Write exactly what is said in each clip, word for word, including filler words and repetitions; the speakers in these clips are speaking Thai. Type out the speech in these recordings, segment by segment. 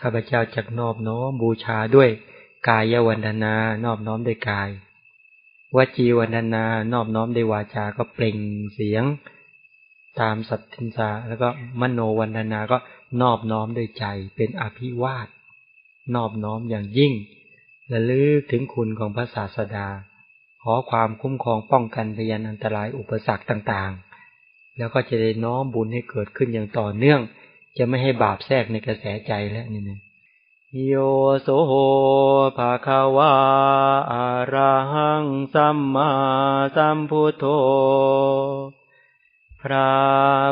ข้าพเจ้าจักนอบน้อมบูชาด้วยกายวันธนานอบน้อมด้วยกายวจีวันธนานอบน้อมด้วยวาจาก็เปล่งเสียงตามสัตทินสาแล้วก็มโนวันธนาก็นอบน้อมด้วยใจเป็นอภิวาทนอบน้อมอย่างยิ่งและลึกถึงคุณของพระศาสดาขอความคุ้มครองป้องกันพยานอันตรายอุปสรรคต่างๆแล้วก็จะได้น้อมบุญให้เกิดขึ้นอย่างต่อเนื่องจะไม่ให้บาปแทรกในกระแสใจแล้วนี่นะโยโสโหภาคาวาอะระหังสัมมาสัมพุทโธพระ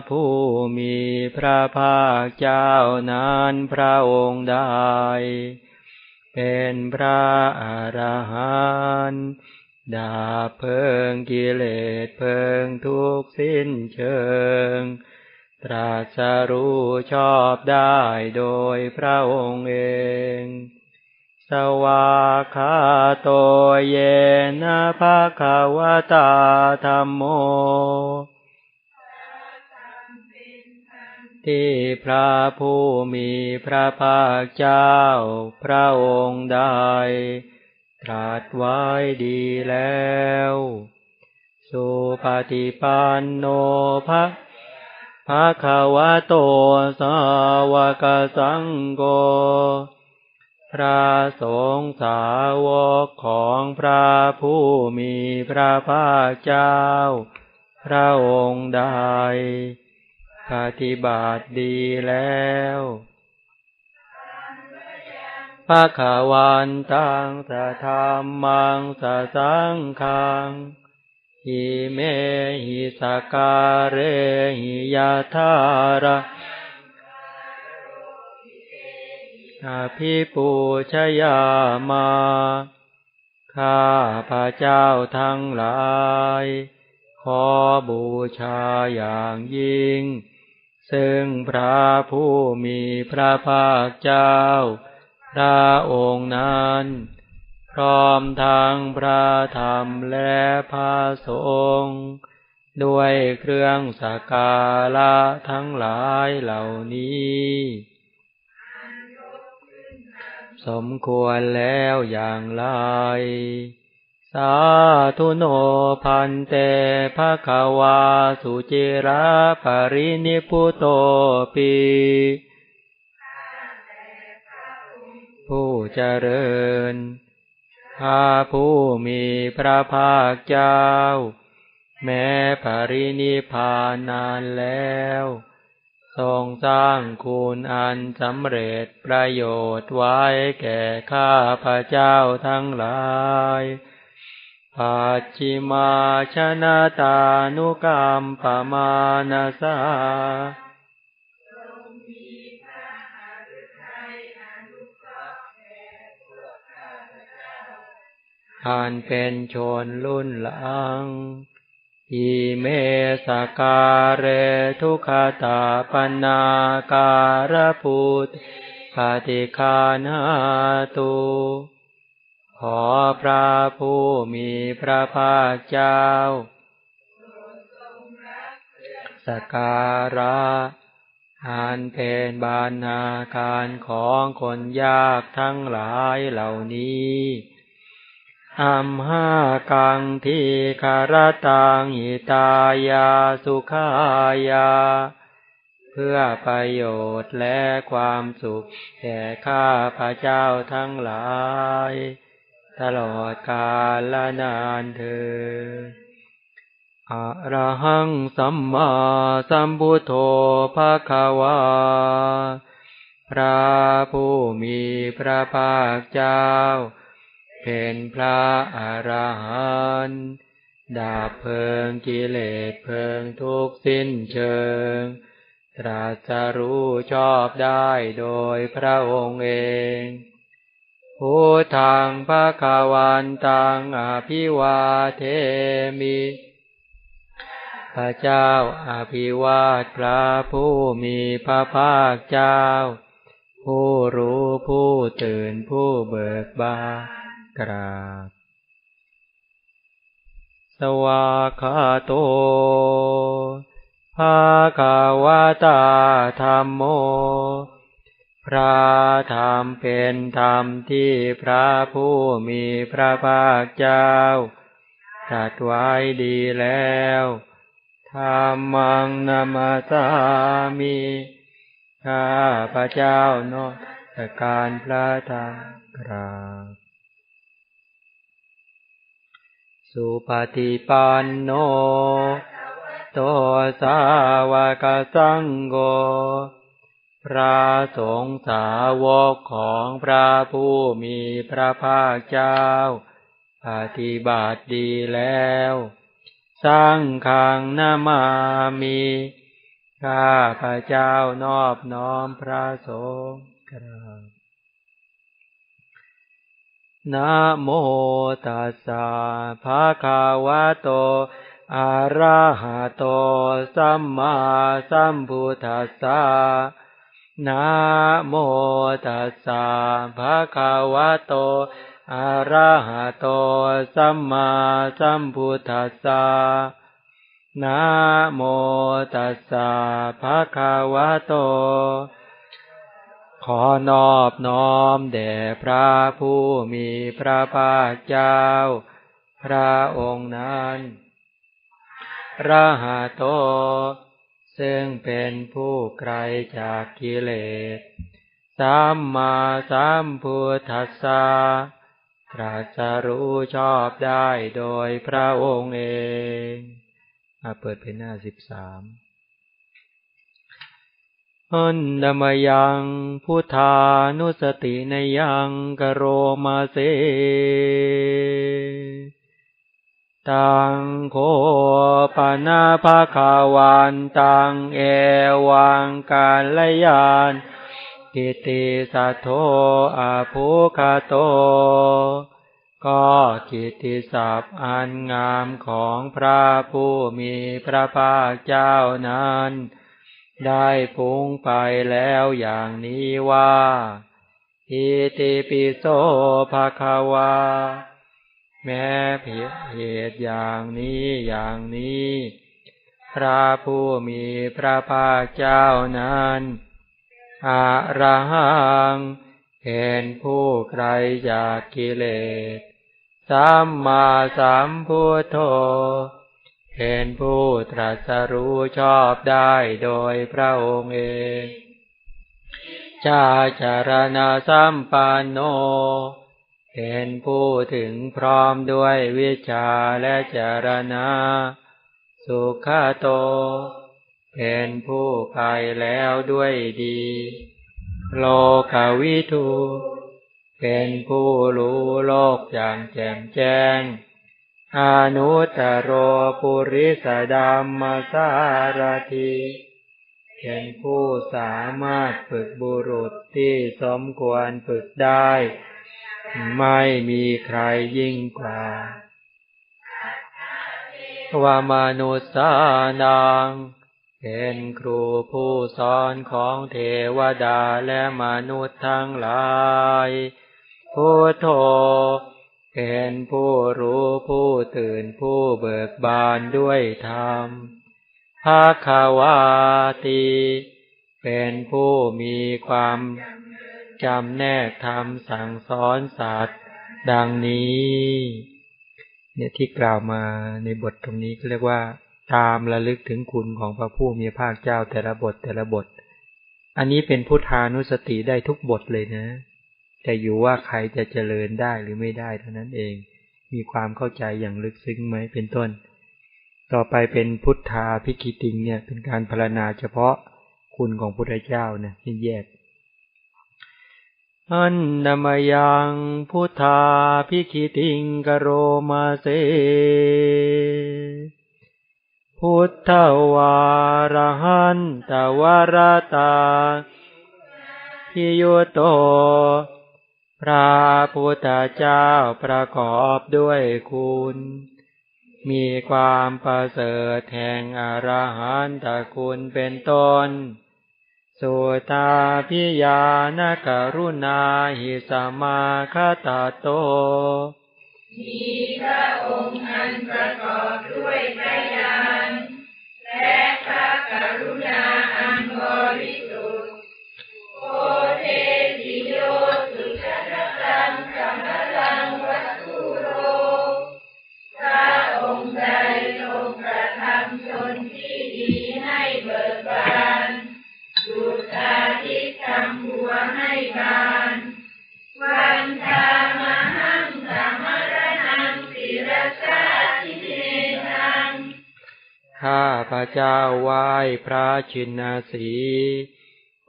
ผู้มีพระภาคเจ้านั้นพระองค์ได้เป็นพระอรหันต์ดาบเพิงกิเลสเพิงทุกสิ้นเชิงตรัสรู้ชอบได้โดยพระองค์เองสวากขาโตเยนะภะคะวะตาธัมโมที่พระผู้มีพระภาคเจ้าพระองค์ได้ตรัสไว้ดีแล้วสุปฏิปันโนภะภะคะวะโตสาวกสังโฆพระสงฆ์สาวกของพระผู้มีพระภาคเจ้าพระองค์ได้ปฏิบัติดีแล้วภะคะวันตังสะธัมมังสะสังฆังหิเมหิสการะหิยะทาระอภิปูชยามาข้าพระเจ้าทั้งหลายขอบูชาอย่างยิ่งซึ่งพระผู้มีพระภาคเจ้าพระองค์นั้นพร้อมทั้งพระธรรมและพระสงฆ์ด้วยเครื่องสักการะทั้งหลายเหล่านี้สมควรแล้วอย่างไรสาธุโนพันเตภคะวาสุจิราปรินิพพุโตปิผู้เจริญพระผู้มีพระภาคเจ้าแม้ปรินิพพานนานแล้วทรงสร้างคุณอันสำเร็จประโยชน์ไว้แก่ข้าพระเจ้าทั้งหลายปัจฉิมาชนะตานุกัมปมานัสสาอันเป็นชนรุ่นหลังอิเมสการะทุกขตาปนาการพุทธปฏิฆานาตุขอพระผู้มีพระภาคเจ้าสักการะอันเป็นบรรณาการของคนยากทั้งหลายเหล่านี้อัมหากังทีคารตังหิตายาสุขายาเพื่อประโยชน์และความสุขแก่ข้าพระเจ้าทั้งหลายตลอดกาลนานเถิดอะระหังสัมมาสัมพุทโธภะคะวาพระผู้มีพระภาคเจ้าเป็นพระอรหันต์ดาบเพลิงกิเลสเพลิงทุกสิ้นเชิงตรัสรู้ชอบได้โดยพระองค์เองพุทธังภคะวันตังอภิวาเทมิพระเจ้าอภิวาทพระผู้มีพระภาคเจ้าผู้รู้ผู้ตื่นผู้เบิกบานกราบสวากขาโตภะคะวะตาธัมโม พระธรรมเป็นธรรมที่พระผู้มีพระภาคเจ้าตรัสไว้ดีแล้วธัมมังนามาสามิข้าพระเจ้านมัสการพระธรรมกราบสุปฏิปันโนโตสาวกสังโฆพระสงฆ์สาวกของพระผู้มีพระภาคเจ้าปฏิบัติดีแล้วสังฆังนามามิข้าพระเจ้านอบน้อมพระสงฆ์กราบนะโมตัสสะภะคะวะโตอะระหะโตสัมมาสัมพุทธัสสะนะโมตัสสะภะคะวะโตอะระหะโตสัมมาสัมพุทธัสสะนะโมตัสสะภะคะวะโตขอนอบน้อมแด่พระผู้มีพระภาคเจ้าพระองค์นั้นระหะโตซึ่งเป็นผู้ไกลจากกิเลสสัมมาสัมพุทธัสสะตรัสรู้ชอบได้โดยพระองค์เองมาเปิดเพจหน้าสิบสามอันดมยังพุทธานุสตินยังกโรมาเสตังโคปนาภาคาวันตังเอวังกาลยานกิติสัทโธอภูคาโตก็กิติศัพท์อันงามของพระผู้มีพระภาคเจ้านั้นได้พุ่งไปแล้วอย่างนี้ว่าอิติปิโสภะคะวาแม้เหตุอย่างนี้อย่างนี้พระผู้มีพระภาคเจ้านั้นอะระหังเป็นผู้ไกลจากกิเลสสัมมาสัมพุทโธเป็นผู้ตรัสรู้ชอบได้โดยพระองค์เองชาจารณะสัมปันโนเป็นผู้ถึงพร้อมด้วยวิชาและจารณะสุขโตเป็นผู้ไปแล้วด้วยดีโลกวิทูเป็นผู้รู้โลกอย่างแจ่มแจ้งอนุตตโรปุริสดัมมสารถิเป็นผู้สามารถฝึกบุรุษที่สมควรฝึกได้ไม่มีใครยิ่งกว่าวามนุสสานังเป็นครูผู้สอนของเทวดาและมนุษย์ทั้งหลายพุทโธเป็นผู้รู้ผู้ตื่นผู้เบิกบานด้วยธรรมภาควาติเป็นผู้มีความจำแนกธรรมสั่งสอนสัตว์ดังนี้เนี่ยที่กล่าวมาในบทตรงนี้ก็เรียกว่าตามระลึกถึงคุณของพระผู้มีพระภาคเจ้าแต่ละบทแต่ละบทอันนี้เป็นพุทธานุสติได้ทุกบทเลยนะแต่อยู่ว่าใครจะเจริญได้หรือไม่ได้เท่านั้นเองมีความเข้าใจอย่างลึกซึ้งไหมเป็นต้นต่อไปเป็นพุทธาภิกิติงเนี่ยเป็นการพรรณนาเฉพาะคุณของพระพุทธเจ้านะที่แยกอันดมยังพุทธาภิกิติงกโรมาเสพุทธวารหันตวรตาภิยุโตพระพุทธเจ้าประกอบด้วยคุณมีความประเสริฐแห่งอรหันตคุณเป็นต้นสุตาพิยานกรุณาหิสัมมาคตโตมีพระองค์อันประกอบด้วยพระญาณและพระกรุณาอันบริสุทธิ์โอ เทติโยสุชาตังสมรังวัตถุโรพระองค์ใดทรงประทำชนที่ดีให้เบิกบานดุจอาทิตย์ทำบัวให้บานวันทามหังสมระนังศิรสาธิเนนังข้าพระเจ้าไหว้พระชินสี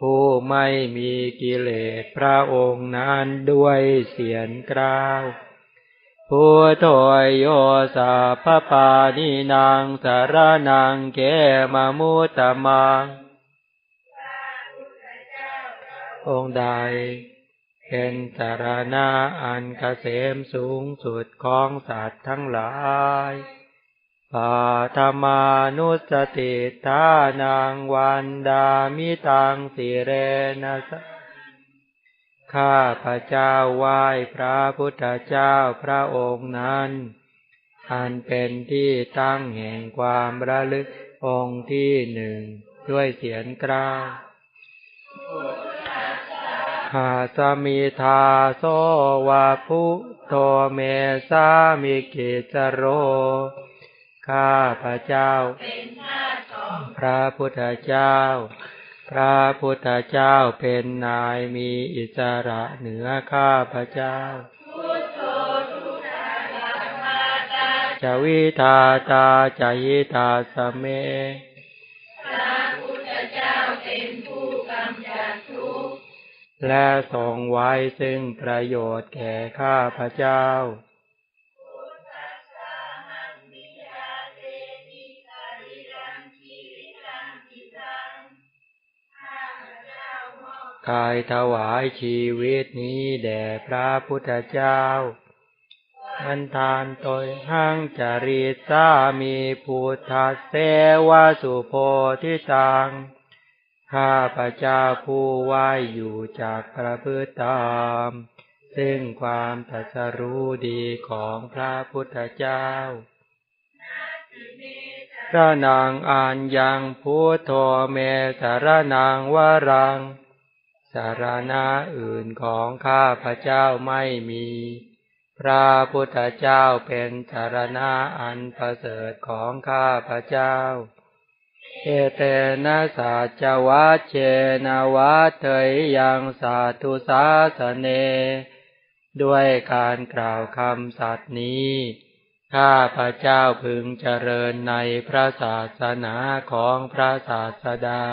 ผู้ไม่มีกิเลสพระองค์นั้นด้วยเสียงกล่าวพุทโธโยสัพพปานินังสรณังเกมมุตตมังองค์ใดเป็นสรณะอันเกษมสูงสุดของสัตว์ทั้งหลายปาฐมานุสติทานังวันดามิตังสิเรนะสะข้าพระเจ้าไหว้พระพุทธเจ้าพระองค์นั้นอันเป็นที่ตั้งแห่งความระลึกองค์ที่หนึ่งด้วยเสียงกล่าวหาสมิทาโสวะพุทโธเมสามิกิจโรข้าพระเจ้าเป็นหน้าของพระพุทธเจ้าพระพุทธเจ้าเป็นนายมีอิสระเหนือข้าพระเจ้าพุทโธทุตาลัมมาตาจวิทาตาจยิตาสเมพระพุทธเจ้าเป็นผู้กำจัดทุกข์และทรงไว้ซึ่งประโยชน์แก่ข้าพระเจ้ากายถวายชีวิตนี้แด่พระพุทธเจ้าอันทานตนหังจริตสามีพุทธเสวะสุโพธิตังข้าพระเจ้าผู้ไหวอยู่จากประพฤติตามซึ่งความตรัสรู้ดีของพระพุทธเจ้าพระนางอัญญังพุทโธเมสรณังวรังสารณะอื่นของข้าพระเจ้าไม่มีพระพุทธเจ้าเป็นสารณะอันประเสริฐของข้าพระเจ้าเอเตนะสัจวัชเชนวัฏเถยยังสาธุสาสเนด้วยการกล่าวคำสัตย์นี้ข้าพระเจ้าพึงเจริญในพระศาสนาของพระศาสดา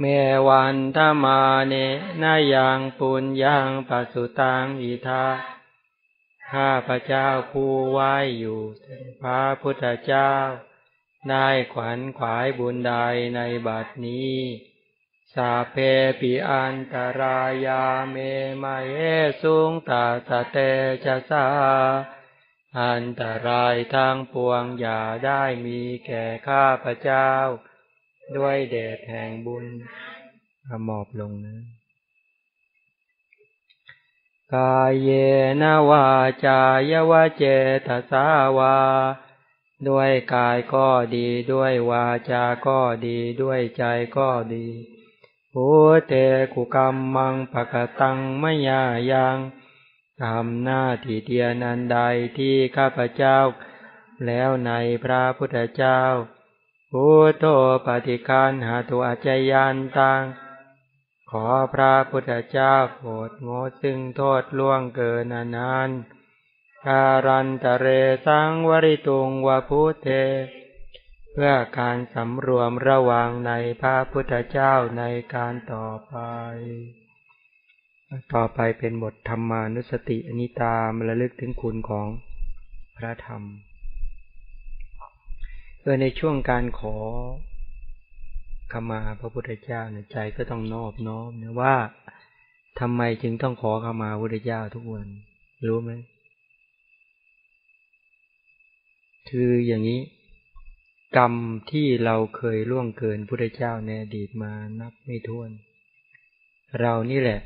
เมวันธมาเนนายังปุญญังปัสสุตังอิทาข้าพระเจ้าผู้ไหว้อยู่พระพุทธเจ้าได้ขวัญขวายบุญใดในบัดนี้สาเพปิอันตรายาเมมะเยสุงตาสเตจะสาอันตรายทางปวงอย่าได้มีแก่ข้าพระเจ้าด้วยแดดแห่งบุญหมอบลงนะกายเยนวาจายวาเจตสาวาด้วยกายก็ดีด้วยวาจาก็ดีด้วยใจก็ดีพุทเถกุกรรมังปะกตังมะยายังทำหน้าที่เทียนอันใดที่ข้าพเจ้าแล้วในพระพุทธเจ้าพุทโธปฏิคันหาตุอาจยันตังขอพระพุทธเจ้าโปรดงดซึ่งโทษล่วงเกินอนันต์การันตะเรสังวริตุงวะพุทเถเพื่อการสำรวมระวังในพระพุทธเจ้าในการต่อไปต่อไปเป็นบทธรรมานุสติอนิตามระลึกถึงคุณของพระธรรมโดยในช่วงการขอขมาพระพุทธเจ้าเนี่ยใจก็ต้องนอบน้อมนะว่าทำไมจึงต้องขอขมาพระพุทธเจ้าทุกวันรู้ไหมคืออย่างนี้กรรมที่เราเคยล่วงเกินพระพุทธเจ้าในอดีตมานับไม่ถ้วนเรานี่แหละ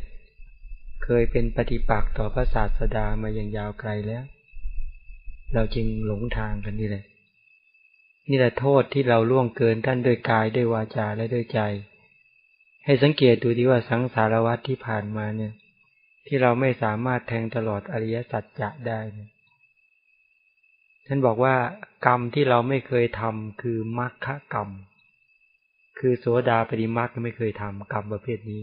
เคยเป็นปฏิปักษ์ต่อพระศาสดามาอย่างยาวไกลแล้วเราจึงหลงทางกันนี่แหละนี่แหละโทษที่เราล่วงเกินท่านด้วยกายด้วยวาจาและด้วยใจ ให้สังเกตดูที่ว่าสังสารวัฏที่ผ่านมาเนี่ยที่เราไม่สามารถแทงตลอดอริยสัจจะได้เนี่ยท่านบอกว่ากรรมที่เราไม่เคยทำคือมรรคกรรมคือโสดาปฏิมรรคก็ไม่เคยทำกรรมประเภทนี้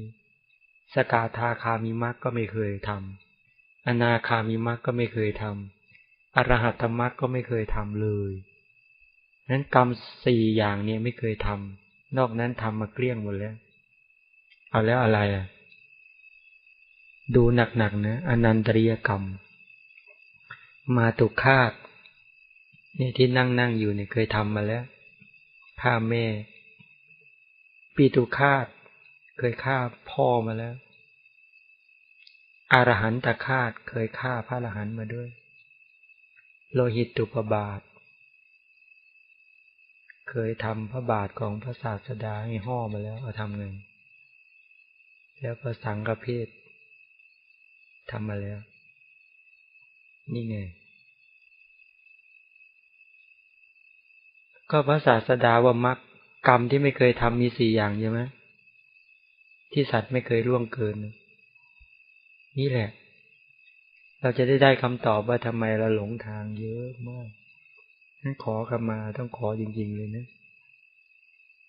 สกทาคามิมรรคก็ไม่เคยทำอนาคามิมรรคก็ไม่เคยทำอรหัตตมรรคก็ไม่เคยทำเลยนั้นกรรมสี่อย่างนี้ไม่เคยทำนอกนั้นทำมาเกลี้ยงหมดแล้วเอาแล้วอะไรอ่ะดูหนักๆนะอนันตริยกรรมมาตุฆาตเนี่ยที่นั่งๆอยู่เนี่ยเคยทำมาแล้วฆ่าแม่ปีตุฆาตเคยฆ่าพ่อมาแล้วอรหันตฆาตเคยฆ่าพระอรหันต์มาด้วยโลหิตตุปบาทเคยทำพระบาทของพระศาสดาให้ห่อมาแล้วเอาทำไงแล้วก็สังฆเพศทำมาแล้วนี่ไงก็พระศาสดาว่ามรรคกรรมที่ไม่เคยทำมีสี่อย่างใช่ไหมที่สัตว์ไม่เคยล่วงเกินนี่แหละเราจะได้ได้คำตอบว่าทำไมเราหลงทางเยอะมากนั่นขอขมาต้องขอจริงๆเลยนะ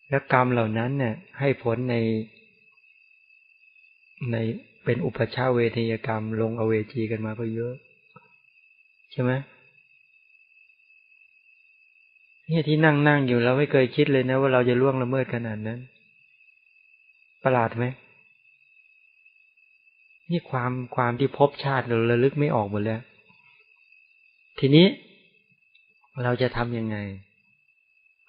และกรรมเหล่านั้นเนี่ยให้ผลในในเป็นอุปชาเวทียกรรมลงอเวจีกันมาก็เยอะใช่ไหมเนี่ยที่นั่งนั่งอยู่เราไม่เคยคิดเลยนะว่าเราจะล่วงละเมิดขนาดนั้นประหลาดไหมนี่ความความที่พบชาติเราระลึกไม่ออกหมดแล้วทีนี้เราจะทำยังไง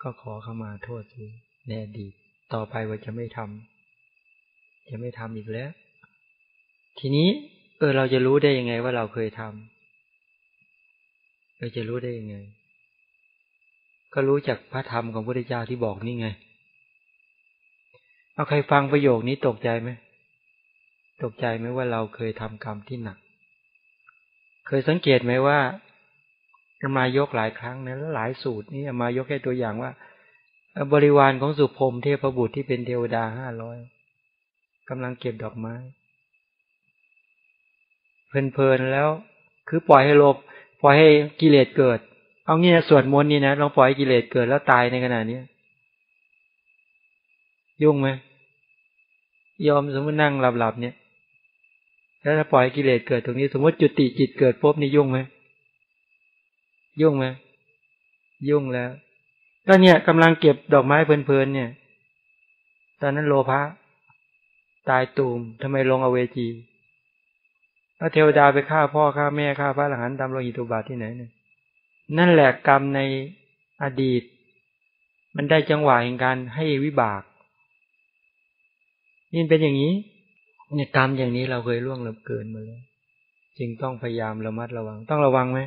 ก็ขอขมาโทษสิแน่ดีต่อไปว่าจะไม่ทำจะไม่ทำอีกแล้วทีนี้เออเราจะรู้ได้ยังไงว่าเราเคยทำเราจะรู้ได้ยังไงก็รู้จากพระธรรมของพระพุทธเจ้าที่บอกนี่ไงเอาใครฟังประโยคนี้ตกใจไหมตกใจไหมว่าเราเคยทำกรรมที่หนักเคยสังเกตไหมว่าอามายกหลายครั้งนะแล้วหลายสูตรนี่อามายกแค่ตัวอย่างว่าบริวารของสุพรหมเทพบุตรที่เป็นเทวดาห้าร้อยกำลังเก็บดอกไม้เพลินๆแล้วคือปล่อยให้โลภปล่อยให้กิเลสเกิดเอาเงี้ยสวดมนต์นี่นะลองปล่อยให้กิเลสเกิดแล้วตายในขณะนี้ยุ่งไหมยอมสมมตินั่งหลับๆเนี่ยแล้วถ้าปล่อยกิเลสเกิดตรงนี้สมมติจุติจิตเกิดปุ๊บนี่ยุ่งไหมยุ่งไหมยุ่งแล้วก็เนี่ยกำลังเก็บดอกไม้เพลินๆเนี่ยตอนนั้นโลภะตายตูมทำไมลงอเวจีพระเทวดาไปฆ่าพ่อฆ่าแม่ฆ่าพระอรหันต์ตามโลหิตุบาทที่ไหนเนี่ยนั่นแหละกรรมในอดีตมันได้จังหวะแห่งการให้วิบากนี่เป็นอย่างนี้เนี่ยกรรมอย่างนี้เราเคยล่วงละเมิดเกินมาแล้วจึงต้องพยายามระมัดระวังต้องระวังไหม